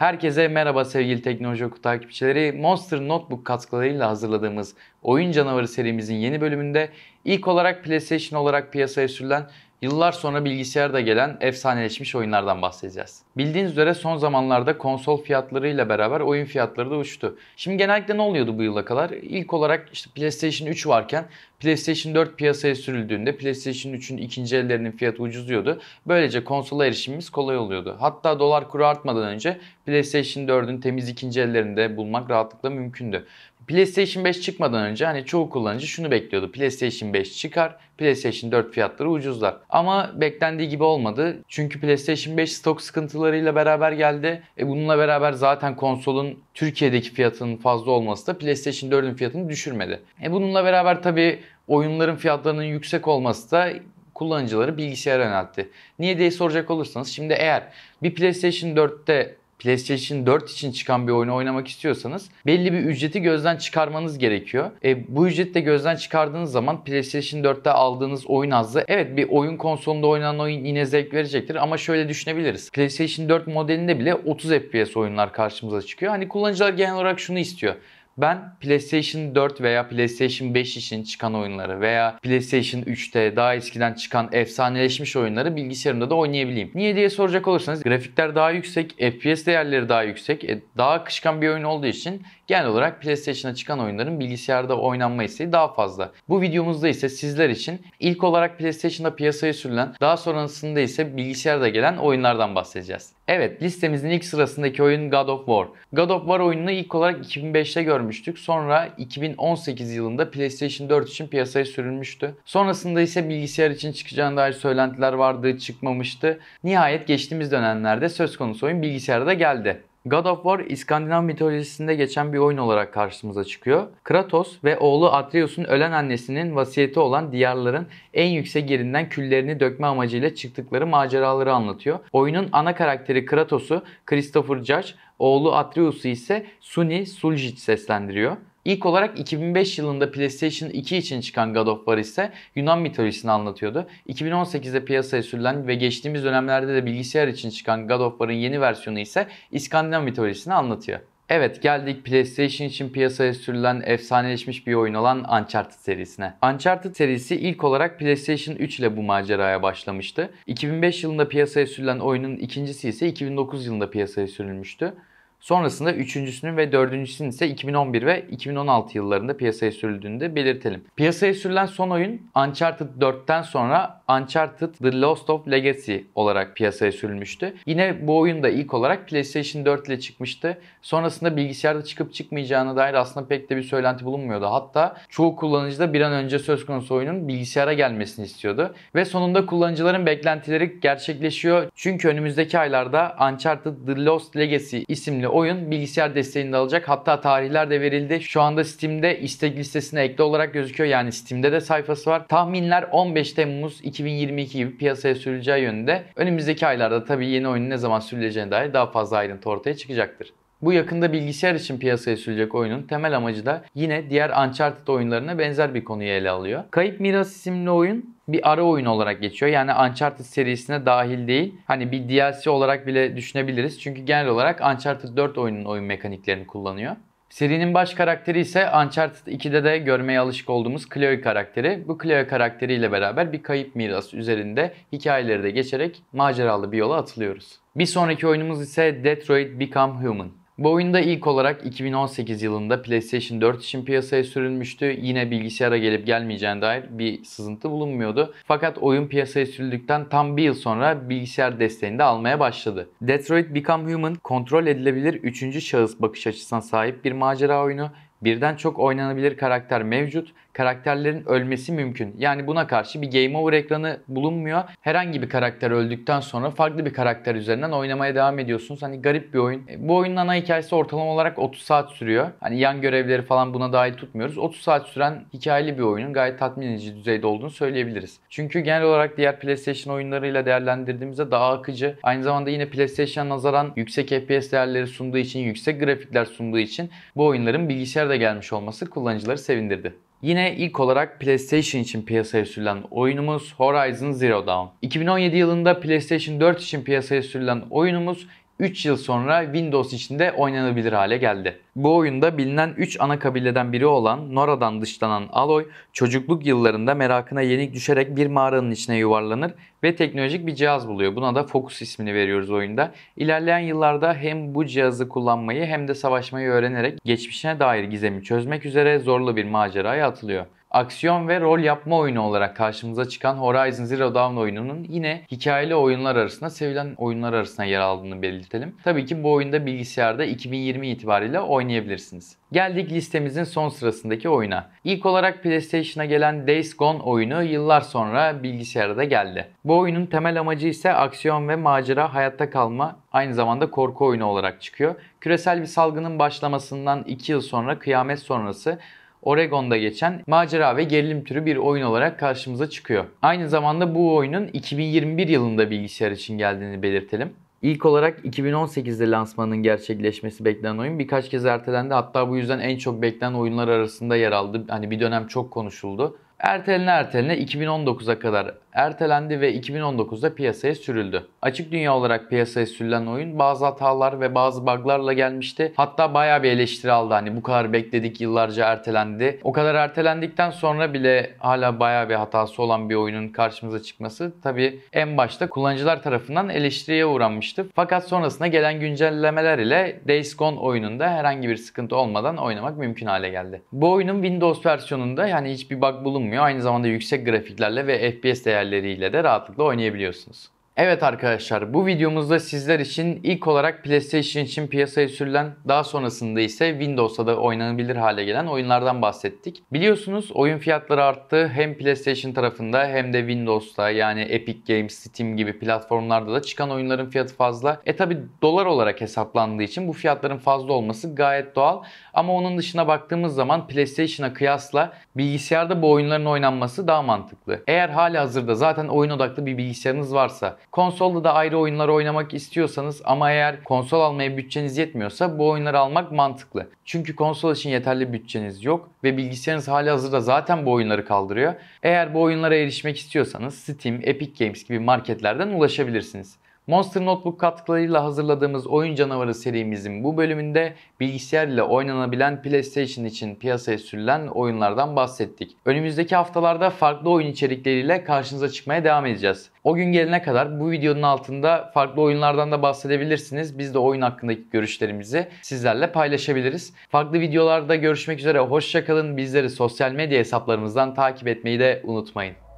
Herkese merhaba sevgili Teknoloji Oku takipçileri. Monster Notebook katkılarıyla hazırladığımız Oyun Canavarı serimizin yeni bölümünde ilk olarak PlayStation olarak piyasaya sürülen, yıllar sonra bilgisayarda gelen efsaneleşmiş oyunlardan bahsedeceğiz. Bildiğiniz üzere son zamanlarda konsol fiyatlarıyla beraber oyun fiyatları da uçtu. Şimdi genellikle ne oluyordu bu yıla kadar? İlk olarak işte PlayStation 3 varken PlayStation 4 piyasaya sürüldüğünde PlayStation 3'ün ikinci ellerinin fiyatı ucuzluyordu. Böylece konsola erişimimiz kolay oluyordu. Hatta dolar kuru artmadan önce PlayStation 4'ün temiz ikinci ellerinde bulmak rahatlıkla mümkündü. PlayStation 5 çıkmadan önce hani çoğu kullanıcı şunu bekliyordu. PlayStation 5 çıkar, PlayStation 4 fiyatları ucuzlar. Ama beklendiği gibi olmadı. Çünkü PlayStation 5 stok sıkıntılarıyla beraber geldi. Bununla beraber zaten konsolun Türkiye'deki fiyatının fazla olması da PlayStation 4'ün fiyatını düşürmedi. Bununla beraber tabii oyunların fiyatlarının yüksek olması da kullanıcıları bilgisayara yöneltti. Niye diye soracak olursanız, şimdi eğer bir PlayStation 4'te PlayStation 4 için çıkan bir oyunu oynamak istiyorsanız belli bir ücreti gözden çıkarmanız gerekiyor. Bu ücreti de gözden çıkardığınız zaman PlayStation 4'te aldığınız oyun hazzı, evet bir oyun konsolunda oynanan oyun yine zevk verecektir ama şöyle düşünebiliriz. PlayStation 4 modelinde bile 30 FPS oyunlar karşımıza çıkıyor. Hani kullanıcılar genel olarak şunu istiyor. Ben PlayStation 4 veya PlayStation 5 için çıkan oyunları veya PlayStation 3'te daha eskiden çıkan efsaneleşmiş oyunları bilgisayarımda da oynayabileyim. Niye diye soracak olursanız, grafikler daha yüksek, FPS değerleri daha yüksek, daha akışkan bir oyun olduğu için genel olarak PlayStation'a çıkan oyunların bilgisayarda oynanma isteği daha fazla. Bu videomuzda ise sizler için ilk olarak PlayStation'da piyasaya sürülen, daha sonrasında ise bilgisayarda gelen oyunlardan bahsedeceğiz. Evet, listemizin ilk sırasındaki oyun God of War. God of War oyununu ilk olarak 2005'te görmüştük. Sonra 2018 yılında PlayStation 4 için piyasaya sürülmüştü. Sonrasında ise bilgisayar için çıkacağına dair söylentiler vardı, çıkmamıştı. Nihayet geçtiğimiz dönemlerde söz konusu oyun bilgisayara da geldi. God of War, İskandinav mitolojisinde geçen bir oyun olarak karşımıza çıkıyor. Kratos ve oğlu Atreus'un ölen annesinin vasiyeti olan diyarların en yüksek yerinden küllerini dökme amacıyla çıktıkları maceraları anlatıyor. Oyunun ana karakteri Kratos'u Christopher Judge, oğlu Atreus'u ise Sunny Suljic seslendiriyor. İlk olarak 2005 yılında PlayStation 2 için çıkan God of War ise Yunan mitolojisini anlatıyordu. 2018'de piyasaya sürülen ve geçtiğimiz dönemlerde de bilgisayar için çıkan God of War'ın yeni versiyonu ise İskandinav mitolojisini anlatıyor. Evet, geldik PlayStation için piyasaya sürülen efsaneleşmiş bir oyun olan Uncharted serisine. Uncharted serisi ilk olarak PlayStation 3 ile bu maceraya başlamıştı. 2005 yılında piyasaya sürülen oyunun ikincisi ise 2009 yılında piyasaya sürülmüştü. Sonrasında üçüncüsünün ve dördüncüsünün ise 2011 ve 2016 yıllarında piyasaya sürüldüğünü de belirtelim. Piyasaya sürülen son oyun Uncharted 4'ten sonra Uncharted The Lost Legacy olarak piyasaya sürülmüştü. Yine bu oyun da ilk olarak PlayStation 4 ile çıkmıştı. Sonrasında bilgisayarda çıkıp çıkmayacağına dair aslında pek de bir söylenti bulunmuyordu. Hatta çoğu kullanıcı da bir an önce söz konusu oyunun bilgisayara gelmesini istiyordu. Ve sonunda kullanıcıların beklentileri gerçekleşiyor. Çünkü önümüzdeki aylarda Uncharted The Lost Legacy isimli oyun bilgisayar desteğini de alacak. Hatta tarihler de verildi. Şu anda Steam'de istek listesine ekli olarak gözüküyor. Yani Steam'de de sayfası var. Tahminler 15 Temmuz 2022 gibi piyasaya sürüleceği yönünde. Önümüzdeki aylarda tabii yeni oyunun ne zaman sürüleceğine dair daha fazla ayrıntı ortaya çıkacaktır. Bu yakında bilgisayar için piyasaya sürülecek oyunun temel amacı da yine diğer Uncharted oyunlarına benzer bir konuyu ele alıyor. Kayıp Miras isimli oyun bir ara oyun olarak geçiyor. Yani Uncharted serisine dahil değil. Hani bir DLC olarak bile düşünebiliriz. Çünkü genel olarak Uncharted 4 oyunun oyun mekaniklerini kullanıyor. Serinin baş karakteri ise Uncharted 2'de de görmeye alışık olduğumuz Chloe karakteri. Bu Chloe karakteriyle beraber bir kayıp miras üzerinde hikayeleri de geçerek maceralı bir yola atılıyoruz. Bir sonraki oyunumuz ise Detroit Become Human. Bu oyunda ilk olarak 2018 yılında PlayStation 4 için piyasaya sürülmüştü. Yine bilgisayara gelip gelmeyeceğine dair bir sızıntı bulunmuyordu. Fakat oyun piyasaya sürüldükten tam bir yıl sonra bilgisayar desteğini de almaya başladı. Detroit Become Human, kontrol edilebilir 3. şahıs bakış açısına sahip bir macera oyunu. Birden çok oynanabilir karakter mevcut. Karakterlerin ölmesi mümkün. Yani buna karşı bir game over ekranı bulunmuyor. Herhangi bir karakter öldükten sonra farklı bir karakter üzerinden oynamaya devam ediyorsunuz. Hani garip bir oyun. Bu oyunun ana hikayesi ortalama olarak 30 saat sürüyor. Hani yan görevleri falan buna dahil tutmuyoruz. 30 saat süren hikayeli bir oyunun gayet tatmin edici düzeyde olduğunu söyleyebiliriz. Çünkü genel olarak diğer PlayStation oyunlarıyla değerlendirdiğimizde daha akıcı. Aynı zamanda yine PlayStation'a nazaran yüksek FPS değerleri sunduğu için, yüksek grafikler sunduğu için bu oyunların bilgisayarda gelmiş olması kullanıcıları sevindirdi. Yine ilk olarak PlayStation için piyasaya sürülen oyunumuz Horizon Zero Dawn. 2017 yılında PlayStation 4 için piyasaya sürülen oyunumuz 3 yıl sonra Windows içinde oynanabilir hale geldi. Bu oyunda bilinen 3 ana kabileden biri olan Nora'dan dışlanan Aloy, çocukluk yıllarında merakına yenik düşerek bir mağaranın içine yuvarlanır ve teknolojik bir cihaz buluyor. Buna da Focus ismini veriyoruz oyunda. İlerleyen yıllarda hem bu cihazı kullanmayı hem de savaşmayı öğrenerek geçmişine dair gizemi çözmek üzere zorlu bir maceraya atılıyor. Aksiyon ve rol yapma oyunu olarak karşımıza çıkan Horizon Zero Dawn oyununun yine hikayeli oyunlar arasında sevilen oyunlar arasında yer aldığını belirtelim. Tabii ki bu oyunda bilgisayarda 2020 itibariyle oynayabilirsiniz. Geldik listemizin son sırasındaki oyuna. İlk olarak PlayStation'a gelen Days Gone oyunu yıllar sonra bilgisayara da geldi. Bu oyunun temel amacı ise aksiyon ve macera, hayatta kalma, aynı zamanda korku oyunu olarak çıkıyor. Küresel bir salgının başlamasından 2 yıl sonra kıyamet sonrası Oregon'da geçen macera ve gerilim türü bir oyun olarak karşımıza çıkıyor. Aynı zamanda bu oyunun 2021 yılında bilgisayar için geldiğini belirtelim. İlk olarak 2018'de lansmanının gerçekleşmesi beklenen oyun birkaç kez ertelendi. Hatta bu yüzden en çok beklenen oyunlar arasında yer aldı. Hani bir dönem çok konuşuldu. Ertelene 2019'a kadar ertelendi ve 2019'da piyasaya sürüldü. Açık dünya olarak piyasaya sürülen oyun bazı hatalar ve bazı buglarla gelmişti. Hatta bayağı bir eleştiri aldı. Hani bu kadar bekledik, yıllarca ertelendi. O kadar ertelendikten sonra bile hala bayağı bir hatası olan bir oyunun karşımıza çıkması tabii en başta kullanıcılar tarafından eleştiriye uğranmıştı. Fakat sonrasında gelen güncellemeler ile Days Gone oyununda herhangi bir sıkıntı olmadan oynamak mümkün hale geldi. Bu oyunun Windows versiyonunda yani hiçbir bug bulunmuyor. Aynı zamanda yüksek grafiklerle ve FPS değerleriyle de rahatlıkla oynayabiliyorsunuz. Evet arkadaşlar, bu videomuzda sizler için ilk olarak PlayStation için piyasaya sürülen, daha sonrasında ise Windows'ta da oynanabilir hale gelen oyunlardan bahsettik. Biliyorsunuz oyun fiyatları arttı. Hem PlayStation tarafında hem de Windows'ta, yani Epic Games, Steam gibi platformlarda da çıkan oyunların fiyatı fazla. Tabi dolar olarak hesaplandığı için bu fiyatların fazla olması gayet doğal. Ama onun dışına baktığımız zaman PlayStation'a kıyasla bilgisayarda bu oyunların oynanması daha mantıklı. Eğer hali hazırda zaten oyun odaklı bir bilgisayarınız varsa, konsolda da ayrı oyunlar oynamak istiyorsanız ama eğer konsol almaya bütçeniz yetmiyorsa bu oyunları almak mantıklı. Çünkü konsol için yeterli bütçeniz yok ve bilgisayarınız hali hazırda zaten bu oyunları kaldırıyor. Eğer bu oyunlara erişmek istiyorsanız Steam, Epic Games gibi marketlerden ulaşabilirsiniz. Monster Notebook katkılarıyla hazırladığımız Oyun Canavarı serimizin bu bölümünde bilgisayar ile oynanabilen PlayStation için piyasaya sürülen oyunlardan bahsettik. Önümüzdeki haftalarda farklı oyun içerikleriyle karşınıza çıkmaya devam edeceğiz. O gün gelene kadar bu videonun altında farklı oyunlardan da bahsedebilirsiniz. Biz de oyun hakkındaki görüşlerimizi sizlerle paylaşabiliriz. Farklı videolarda görüşmek üzere, hoşça kalın. Bizleri sosyal medya hesaplarımızdan takip etmeyi de unutmayın.